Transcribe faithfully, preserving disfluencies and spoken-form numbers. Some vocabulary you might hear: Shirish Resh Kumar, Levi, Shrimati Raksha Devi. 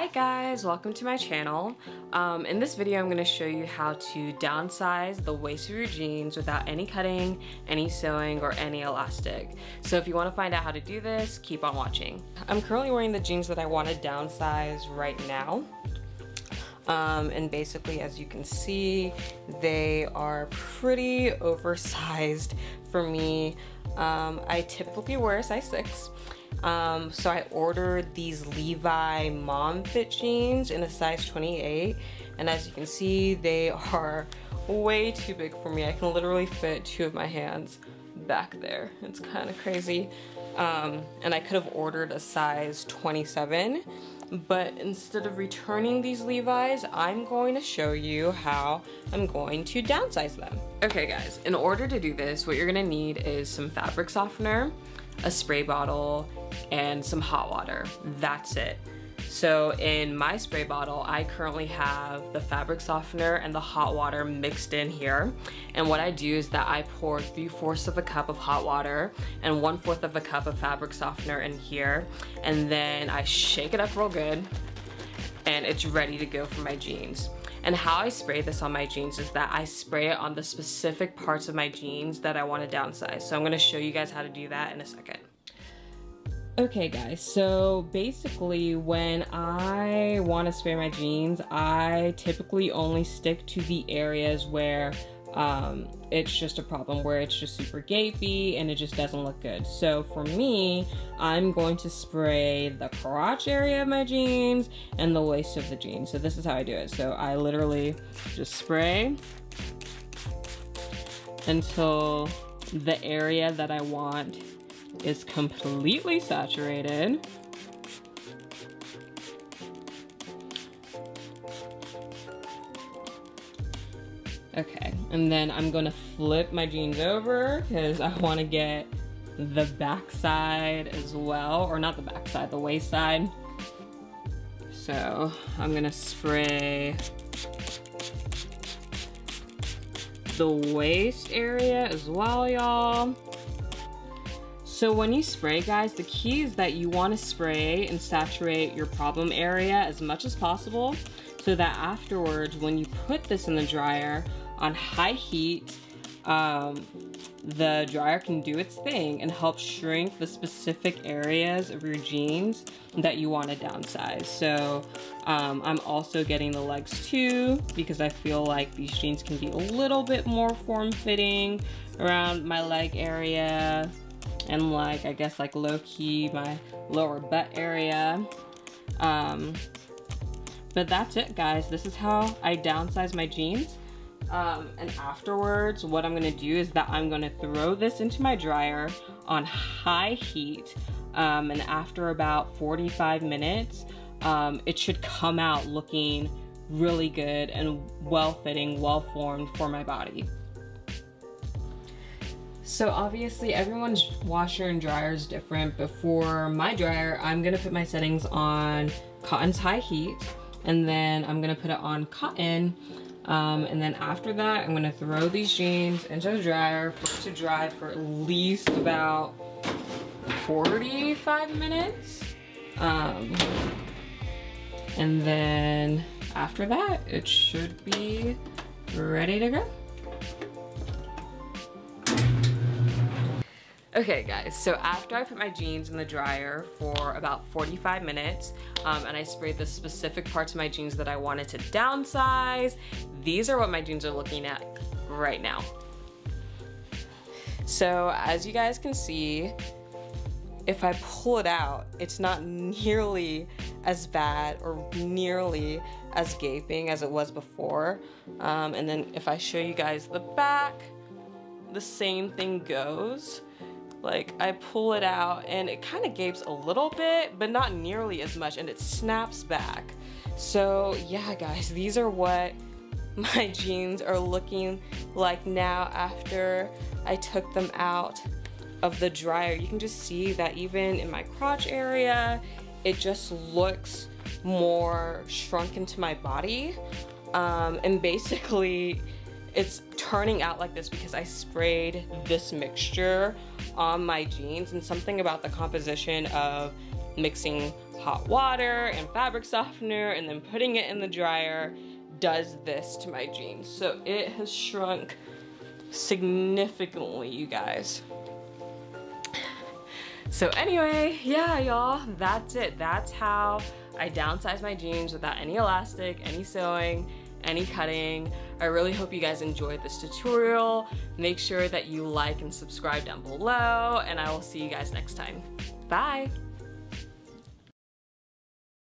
Hi guys, welcome to my channel. Um, in this video, I'm going to show you how to downsize the waist of your jeans without any cutting, any sewing, or any elastic. So if you want to find out how to do this, keep on watching. I'm currently wearing the jeans that I want to downsize right now. Um, and basically, as you can see, they are pretty oversized for me. Um, I typically wear a size six. Um, so I ordered these Levi mom fit jeans in a size twenty-eight, and as you can see, they are way too big for me. I can literally fit two of my hands back there. It's kind of crazy. Um, and I could have ordered a size twenty-seven, but instead of returning these Levi's, I'm going to show you how I'm going to downsize them. Okay guys, in order to do this, what you're going to need is some fabric softener, a spray bottle, and some hot water. That's it. So in my spray bottle, I currently have the fabric softener and the hot water mixed in here. And what I do is that I pour three-fourths of a cup of hot water and one-fourth of a cup of fabric softener in here. And then I shake it up real good, and it's ready to go for my jeans. And how I spray this on my jeans is that I spray it on the specific parts of my jeans that I want to downsize. So I'm going to show you guys how to do that in a second. Okay guys, so basically when I want to spray my jeans, I typically only stick to the areas where um, it's just a problem, where it's just super gapey and it just doesn't look good. So for me, I'm going to spray the crotch area of my jeans and the waist of the jeans. So this is how I do it. So I literally just spray until the area that I want is completely saturated. Okay, and then I'm gonna flip my jeans over because I wanna get the back side as well, or not the back side, the waist side. So I'm gonna spray the waist area as well, y'all. So when you spray, guys, the key is that you want to spray and saturate your problem area as much as possible so that afterwards, when you put this in the dryer on high heat, um, the dryer can do its thing and help shrink the specific areas of your jeans that you want to downsize. So um, I'm also getting the legs too, because I feel like these jeans can be a little bit more form-fitting around my leg area, and like, I guess like low-key my lower butt area. Um, but that's it guys, this is how I downsize my jeans. Um, and afterwards, what I'm gonna do is that I'm gonna throw this into my dryer on high heat. Um, and after about forty-five minutes, um, it should come out looking really good and well-fitting, well-formed for my body. So obviously everyone's washer and dryer is different, but for my dryer, I'm gonna put my settings on cotton's high heat, and then I'm gonna put it on cotton, um, and then after that, I'm gonna throw these jeans into the dryer for it to dry for at least about forty-five minutes. Um, and then after that, it should be ready to go. Okay guys, so after I put my jeans in the dryer for about forty-five minutes, um, and I sprayed the specific parts of my jeans that I wanted to downsize, these are what my jeans are looking at right now. So as you guys can see, if I pull it out, it's not nearly as bad or nearly as gaping as it was before. Um, and then if I show you guys the back, the same thing goes. Like, I pull it out and it kind of gapes a little bit, but not nearly as much, and it snaps back. So yeah guys, these are what my jeans are looking like now after I took them out of the dryer. You can just see that even in my crotch area, it just looks more shrunk into my body. Um, and basically, it's turning out like this because I sprayed this mixture on my jeans, and something about the composition of mixing hot water and fabric softener and then putting it in the dryer does this to my jeans. So it has shrunk significantly, you guys. So anyway, yeah, y'all, that's it. That's how I downsized my jeans without any elastic, any sewing, any cutting. I really hope you guys enjoyed this tutorial. Make sure that you like and subscribe down below, and I will see you guys next time. Bye.